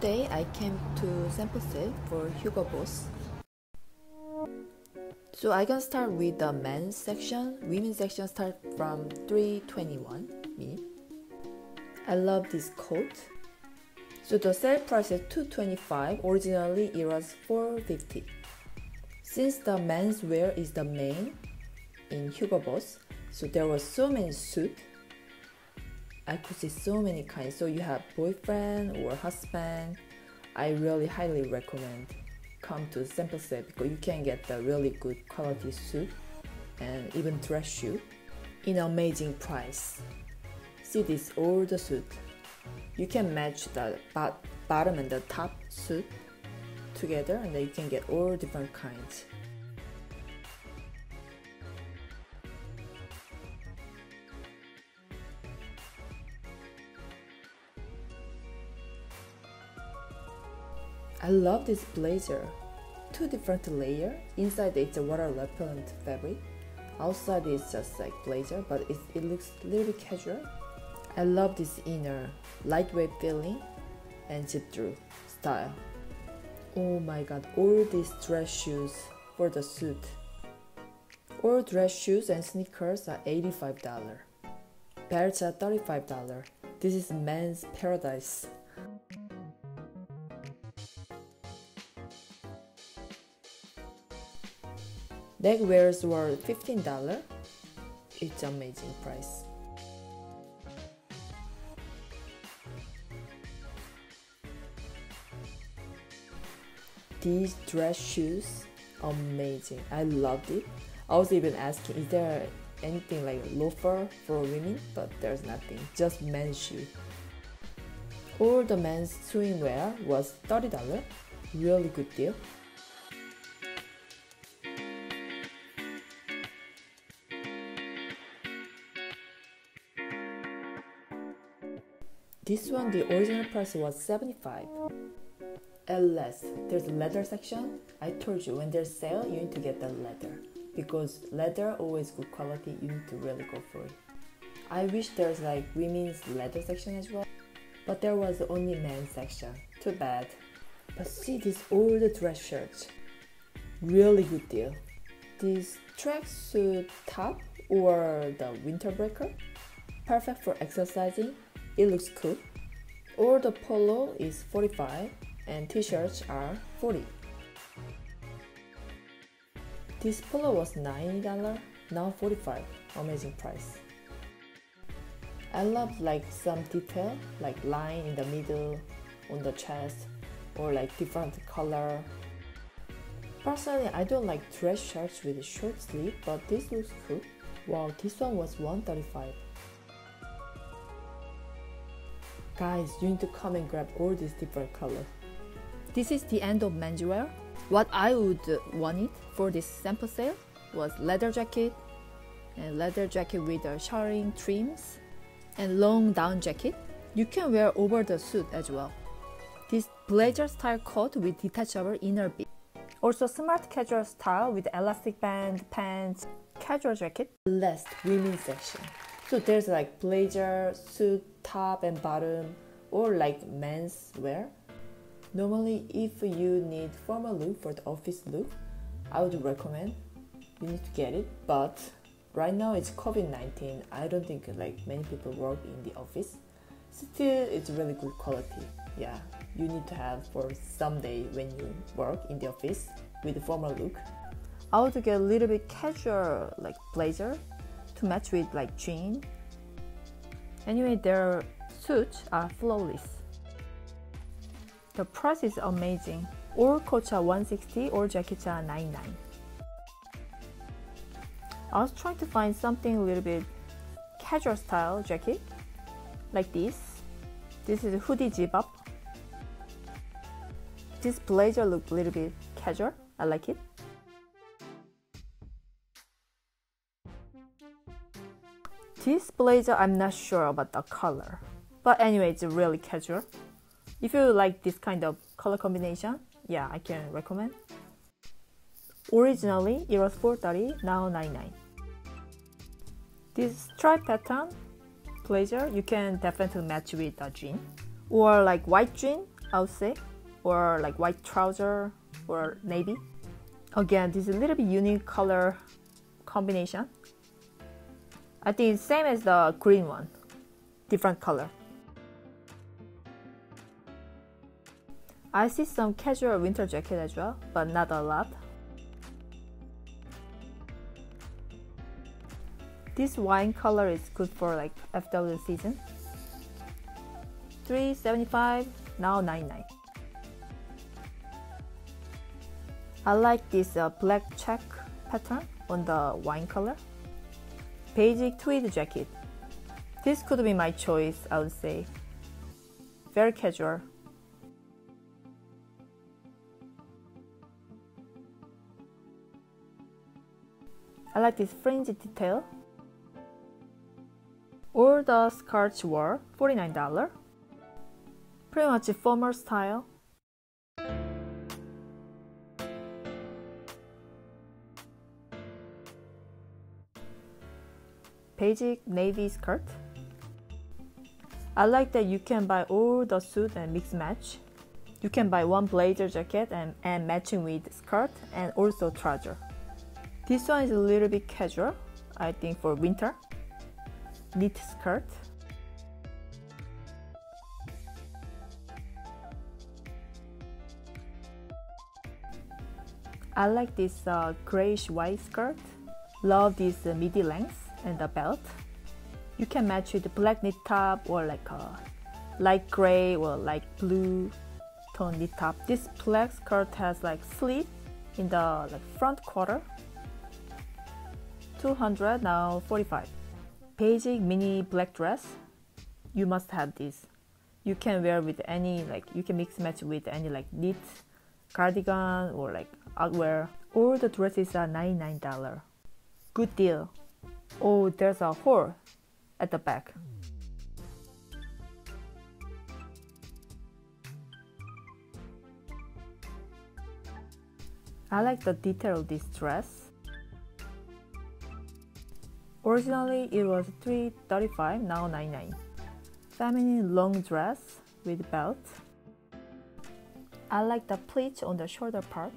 Today I came to sample sale for Hugo Boss. So I can start with the men's section. Women's section start from 321 min. I love this coat. So the sale price is 225. Originally it was 450. Since the men's wear is the main in Hugo Boss, so there were so many suits. I could see so many kinds, so you have boyfriend or husband. I really highly recommend come to sample sale because you can get the really good quality suit and even dress shoe in amazing price. See this old suit. You can match the bottom and the top suit together and then you can get all different kinds. I love this blazer. Two different layers. Inside it's a water repellent fabric. Outside it's just like blazer, but it looks a little bit casual. I love this inner lightweight feeling and zip-through style. Oh my god, all these dress shoes for the suit. All dress shoes and sneakers are $85. Belts are $35. This is men's paradise. Neckwears were $15. It's an amazing price. These dress shoes, amazing. I loved it. I was even asking, is there anything like loafer for women? But there's nothing, just men's shoe. All the men's swimwear was $30. Really good deal. This one, the original price was $75. Alas, there's a leather section. I told you, when there's sale, you need to get the leather. Because leather, always good quality, you need to really go for it. I wish there's like women's leather section as well. But there was only men's section. Too bad. But see these old dress shirts. Really good deal. This tracksuit top or the winter breaker. Perfect for exercising. It looks cool. All the polo is $45 and t-shirts are $40. This polo was $90, now $45. Amazing price. I love like some detail, like line in the middle, on the chest, or like different color. Personally, I don't like dress shirts with short sleeve, but this looks cool. Wow, this one was $135. Guys, you need to come and grab all these different colors. This is the end of menswear. What I would want it for this sample sale was leather jacket, and leather jacket with the shirring trims, and long down jacket. You can wear over the suit as well. This blazer style coat with detachable inner bit. Also smart casual style with elastic band, pants, casual jacket. Last, women's section. So there's like blazer, suit, top and bottom, or like men's wear. Normally, if you need formal look for the office look, I would recommend you need to get it. But right now it's COVID-19. I don't think like many people work in the office. Still, it's really good quality. Yeah, you need to have for someday when you work in the office with a formal look. I would get a little bit casual like blazer to match with like jean. Anyway, their suits are flawless. The price is amazing. All coats are $160, all jackets are $99. I was trying to find something a little bit casual style jacket, like this. This is a hoodie zip-up. This blazer looks a little bit casual, I like it. This blazer, I'm not sure about the color, but anyway, it's really casual. If you like this kind of color combination, yeah, I can recommend. Originally, it was $430, now $99. This stripe pattern blazer, you can definitely match with a jean, or like white jean I would say, or like white trouser or navy. Again, this is a little bit unique color combination. I think it's same as the green one, different color. I see some casual winter jacket as well, but not a lot. This wine color is good for like FW season. $3.75, now $9.99. I like this black check pattern on the wine color. Beige tweed jacket. This could be my choice, I would say. Very casual. I like this fringe detail. All the skirts were $49. Pretty much a formal style. Beige navy skirt. I like that you can buy all the suit and mix match. You can buy one blazer jacket and matching with skirt and also trouser. This one is a little bit casual, I think, for winter. Knit skirt. I like this grayish white skirt. Love this midi length and the belt. You can match with black knit top or like a light gray or light blue tone knit top. This black skirt has like slit in the like front quarter. $200, now $45. Beige mini black dress. You must have this. You can wear with any, like, you can mix match with any like knit cardigan or like outwear. All the dresses are $99. Good deal. Oh, there's a hole at the back. I like the detail of this dress. Originally, it was $335, now $99. Feminine long dress with belt. I like the pleats on the shoulder part.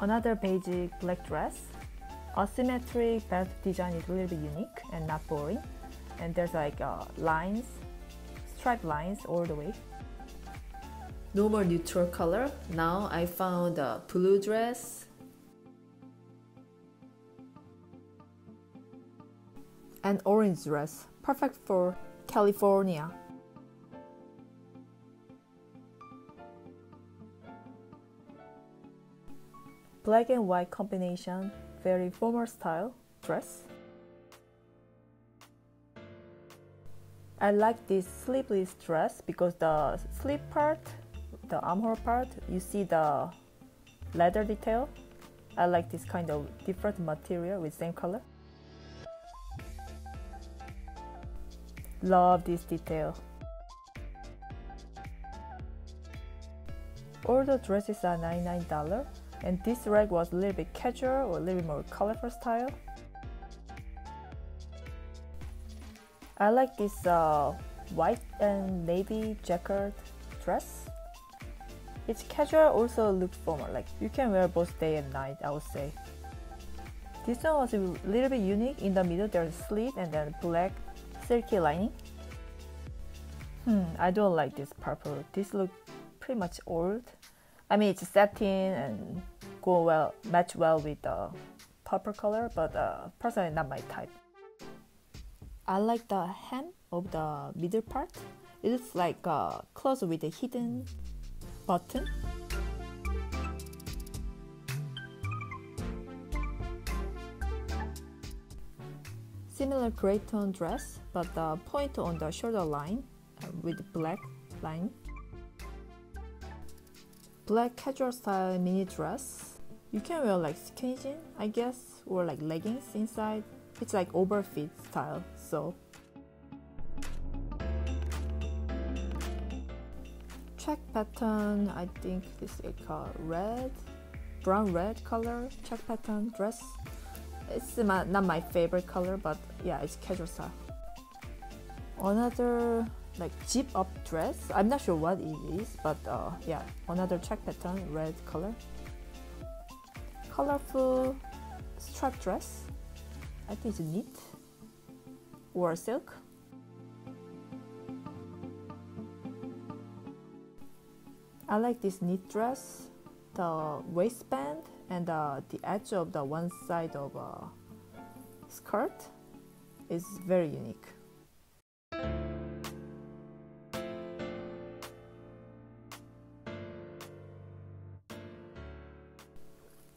Another beige black dress. Asymmetric belt design is a little bit unique and not boring, and there's like lines, stripe lines all the way. No more neutral color. Now I found a blue dress. An orange dress, perfect for California. Black and white combination. Very formal style dress. I like this sleeveless dress because the sleeve part, the armhole part, you see the leather detail. I like this kind of different material with same color. Love this detail. All the dresses are $99. And this rag was a little bit casual or a little bit more colorful style. I like this white and navy jacket dress. It's casual, also looks formal. Like you can wear both day and night, I would say. This one was a little bit unique. In the middle there's a slit and then black silky lining. I don't like this purple. This looks pretty much old. I mean, it's satin and match well with the purple color, but personally not my type. I like the hem of the middle part. It looks like a cloth with a hidden button. Similar grey tone dress, but the point on the shoulder line with black line. Black casual style mini dress. You can wear like skinny jean, I guess, or like leggings inside. It's like overfit style, so. check pattern, I think this is called red, brown red color, check pattern dress. It's not my favorite color, but yeah, it's casual style. Another like zip up dress, I'm not sure what it is, but yeah, another check pattern, red color. Colorful striped dress, I think it's knit or silk. I like this knit dress, the waistband and the edge of the one side of skirt is very unique.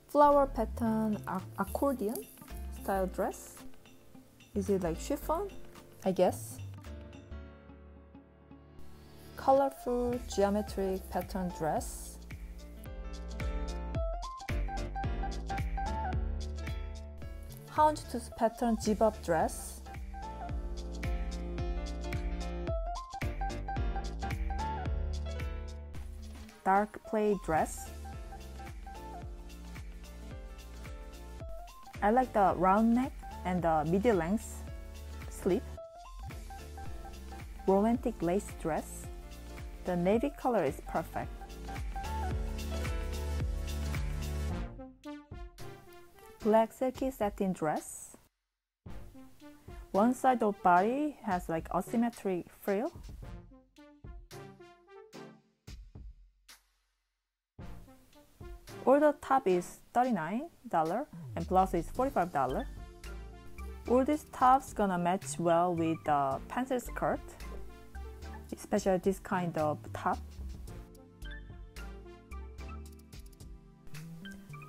Flower pattern accordion style dress. Is it like chiffon? I guess. Colorful geometric pattern dress. Hound tooth pattern zip-up dress. Dark plaid dress. I like the round neck and the midi-length sleeve. Romantic lace dress. The navy color is perfect. Black silky satin dress. One side of body has like asymmetric frill. All the top is $39 and blouse is $45. All these tops gonna match well with the pencil skirt, especially this kind of top.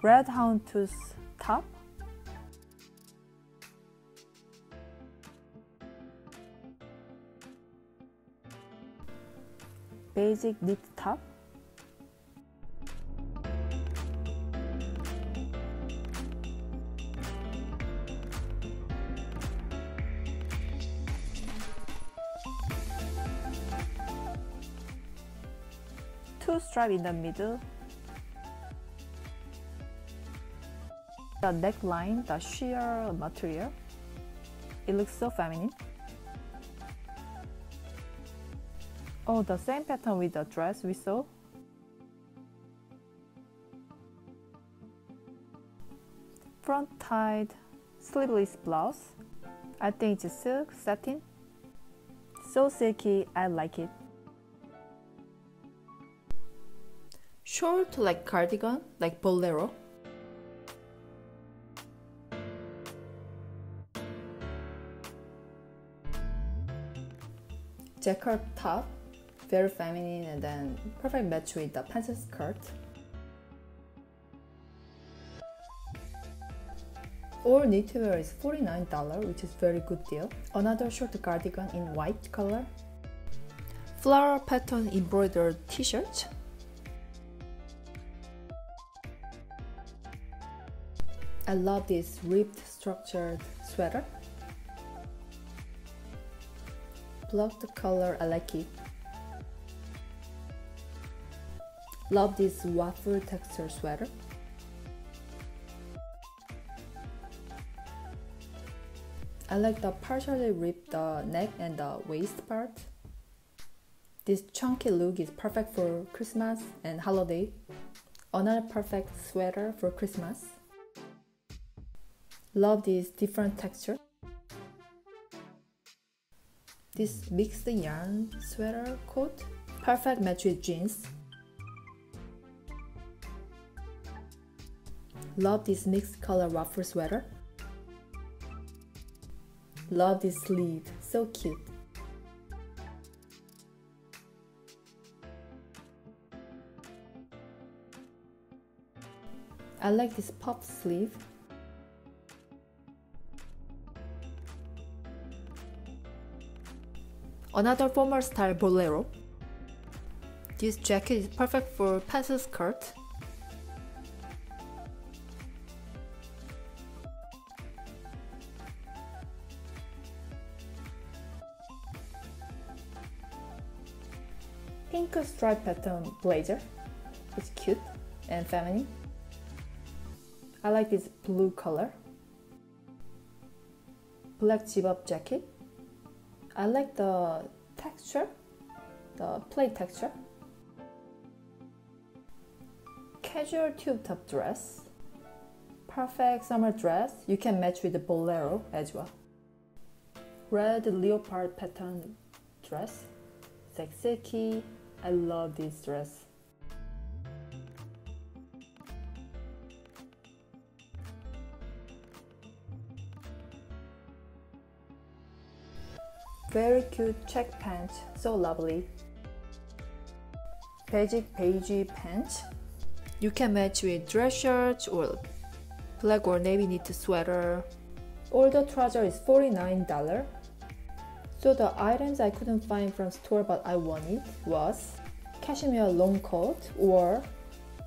Red hound tooth top. Basic knit top. Two stripes in the middle. The neckline, the sheer material. It looks so feminine. Oh, the same pattern with the dress we saw. Front tied sleeveless blouse. I think it's silk satin. So silky, I like it. Short like cardigan, like bolero. Jacquard top, very feminine and then perfect match with the pencil skirt. All knitwear is $49, which is very good deal. Another short cardigan in white color. Floral pattern embroidered t-shirt. I love this ribbed structured sweater. Blocked color, I like it. Love this waffle texture sweater. I like the partially ripped neck and the waist part. This chunky look is perfect for Christmas and holiday. Another perfect sweater for Christmas. Love these different textures. This mixed yarn sweater coat, perfect match with jeans. Love this mixed color ruffle sweater. Love this sleeve, so cute. I like this puff sleeve. Another formal style bolero. This jacket is perfect for pencil skirt. pink stripe pattern blazer. It's cute and feminine. I like this blue color. Black zip-up jacket. I like the texture, the plaid texture. Casual tube top dress. Perfect summer dress. You can match with the bolero as well. Red leopard pattern dress. Sexy. I love this dress. Very cute check pants, so lovely. Beige pants. You can match with dress shirts or black or navy knit sweater. All the trouser is $49. So the items I couldn't find from store but I wanted was cashmere long coat or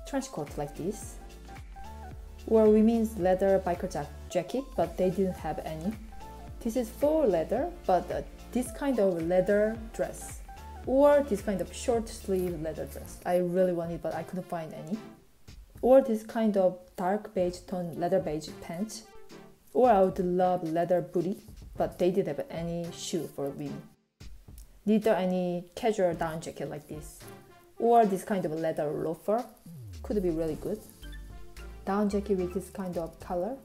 trench coat like this, or women's leather biker jacket, but they didn't have any. This is faux leather, but this kind of leather dress or this kind of short sleeve leather dress I really wanted but I couldn't find any, or this kind of dark beige tone leather beige pants, or I would love leather booty, but they didn't have any shoe for women. Neither any casual down jacket like this, or this kind of leather loafer could be really good. Down jacket with this kind of color.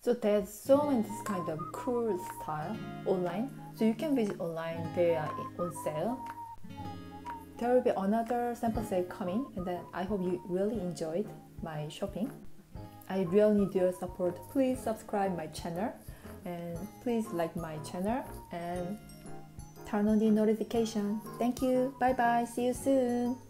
So there's so many this kind of cool style online. So you can visit online, they are on sale. There will be another sample sale coming, and then I hope you really enjoyed my shopping. I really need your support. Please subscribe my channel. And please like my channel and turn on the notification. Thank you. Bye bye. See you soon.